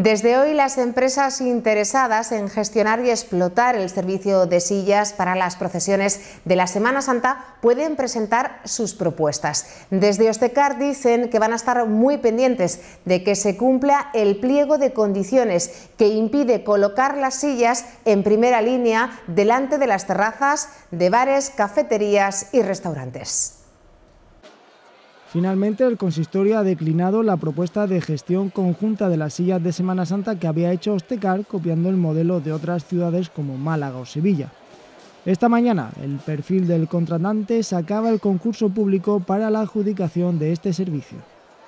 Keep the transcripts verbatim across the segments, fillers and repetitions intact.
Desde hoy, las empresas interesadas en gestionar y explotar el servicio de sillas para las procesiones de la Semana Santa pueden presentar sus propuestas. Desde HOSTECAR dicen que van a estar muy pendientes de que se cumpla el pliego de condiciones que impide colocar las sillas en primera línea delante de las terrazas de bares, cafeterías y restaurantes. Finalmente, el consistorio ha declinado la propuesta de gestión conjunta de las sillas de Semana Santa que había hecho HOSTECAR, copiando el modelo de otras ciudades como Málaga o Sevilla. Esta mañana, el perfil del contratante sacaba el concurso público para la adjudicación de este servicio.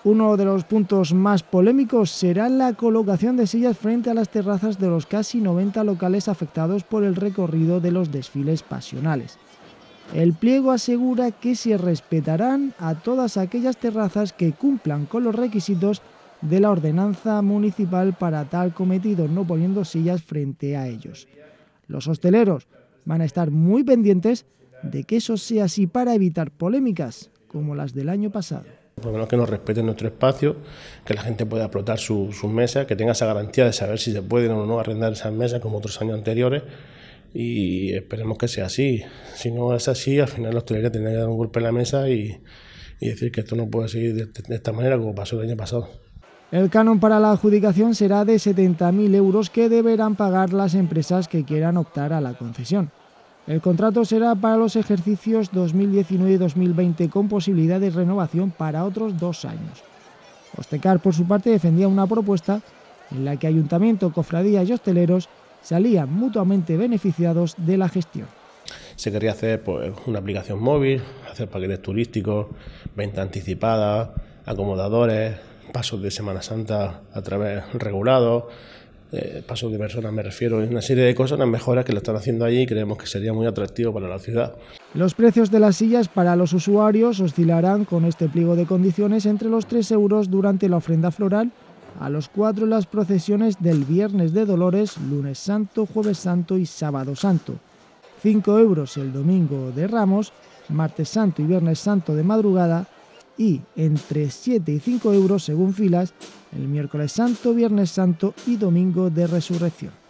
Uno de los puntos más polémicos será la colocación de sillas frente a las terrazas de los casi noventa locales afectados por el recorrido de los desfiles pasionales. El pliego asegura que se respetarán a todas aquellas terrazas que cumplan con los requisitos de la ordenanza municipal para tal cometido, no poniendo sillas frente a ellos. Los hosteleros van a estar muy pendientes de que eso sea así para evitar polémicas como las del año pasado. Por lo menos que nos respeten nuestro espacio, que la gente pueda explotar sus su mesas, que tenga esa garantía de saber si se pueden o no arrendar esas mesas como otros años anteriores. Y esperemos que sea así. Si no es así, al final la hostelería tendrá que dar un golpe en la mesa y, y decir que esto no puede seguir de, de esta manera como pasó el año pasado. El canon para la adjudicación será de setenta mil euros que deberán pagar las empresas que quieran optar a la concesión. El contrato será para los ejercicios dos mil diecinueve y dos mil veinte con posibilidad de renovación para otros dos años. HOSTECAR, por su parte, defendía una propuesta en la que ayuntamiento, cofradías y hosteleros salían mutuamente beneficiados de la gestión. Se quería hacer pues, una aplicación móvil, hacer paquetes turísticos, venta anticipada, acomodadores, pasos de Semana Santa a través regulados, eh, pasos de personas me refiero, una serie de cosas, unas mejoras que lo están haciendo allí y creemos que sería muy atractivo para la ciudad. Los precios de las sillas para los usuarios oscilarán con este pliego de condiciones entre los tres euros durante la ofrenda floral, a los cuatro las procesiones del Viernes de Dolores, Lunes Santo, Jueves Santo y Sábado Santo, cinco euros el Domingo de Ramos, Martes Santo y Viernes Santo de madrugada y entre siete y cinco euros según filas el Miércoles Santo, Viernes Santo y Domingo de Resurrección.